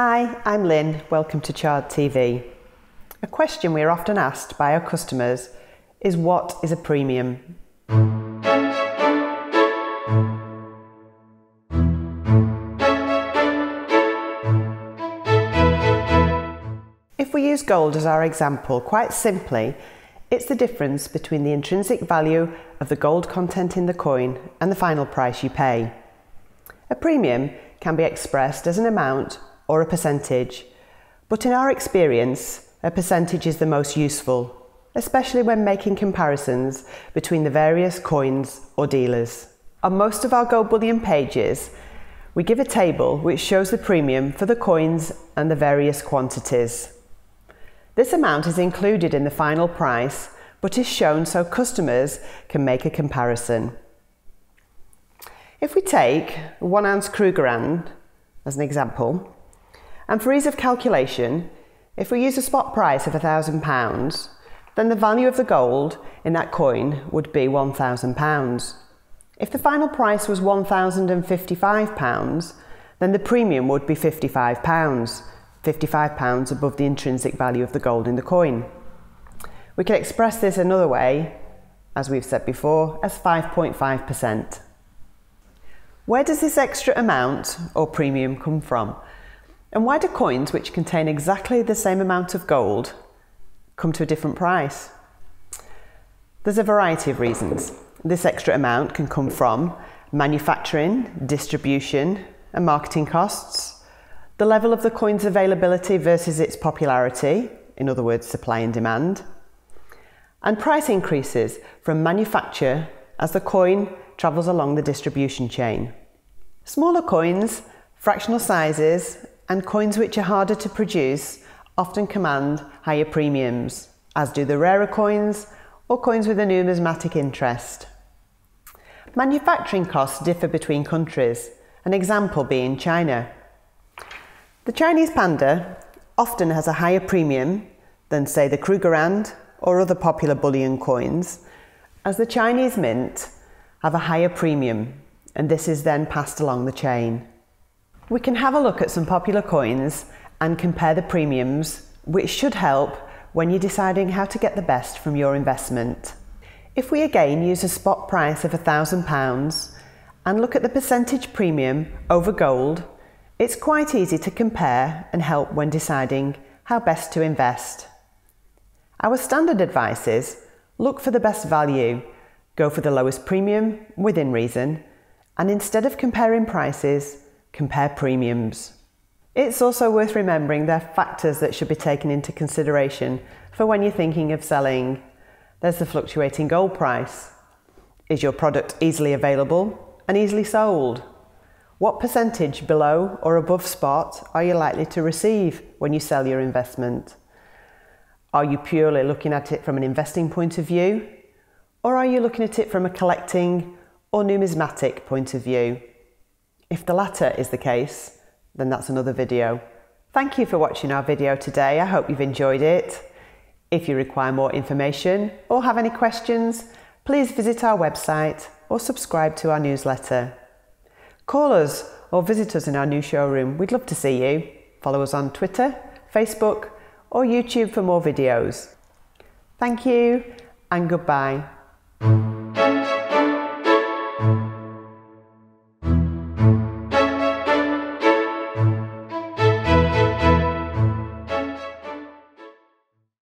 Hi, I'm Lynne. Welcome to Chard TV. A question we are often asked by our customers is, what is a premium? If we use gold as our example, quite simply, it's the difference between the intrinsic value of the gold content in the coin and the final price you pay. A premium can be expressed as an amount or a percentage, but in our experience, a percentage is the most useful, especially when making comparisons between the various coins or dealers. On most of our gold bullion pages, we give a table which shows the premium for the coins and the various quantities. This amount is included in the final price, but is shown so customers can make a comparison. If we take 1 ounce Krugerrand as an example, and for ease of calculation, if we use a spot price of £1,000, then the value of the gold in that coin would be £1,000. If the final price was £1,055, then the premium would be £55 above the intrinsic value of the gold in the coin. We can express this another way, as we've said before, as 5.5%. Where does this extra amount or premium come from? And why do coins which contain exactly the same amount of gold come to a different price? There's a variety of reasons. This extra amount can come from manufacturing, distribution and marketing costs, the level of the coin's availability versus its popularity, in other words, supply and demand, and price increases from manufacture as the coin travels along the distribution chain. Smaller coins, fractional sizes, and coins which are harder to produce often command higher premiums, as do the rarer coins or coins with a numismatic interest. Manufacturing costs differ between countries, an example being China. The Chinese Panda often has a higher premium than, say, the Krugerrand or other popular bullion coins, as the Chinese Mint have a higher premium, and this is then passed along the chain. We can have a look at some popular coins and compare the premiums, which should help when you're deciding how to get the best from your investment. If we again use a spot price of £1,000 and look at the percentage premium over gold, it's quite easy to compare and help when deciding how best to invest. Our standard advice is, look for the best value, go for the lowest premium within reason, and instead of comparing prices, compare premiums. It's also worth remembering there are factors that should be taken into consideration for when you're thinking of selling. There's the fluctuating gold price. Is your product easily available and easily sold? What percentage below or above spot are you likely to receive when you sell your investment? Are you purely looking at it from an investing point of view? Or are you looking at it from a collecting or numismatic point of view? If the latter is the case, then that's another video. Thank you for watching our video today. I hope you've enjoyed it. If you require more information or have any questions, please visit our website or subscribe to our newsletter. Call us or visit us in our new showroom. We'd love to see you. Follow us on Twitter, Facebook, or YouTube for more videos. Thank you and goodbye.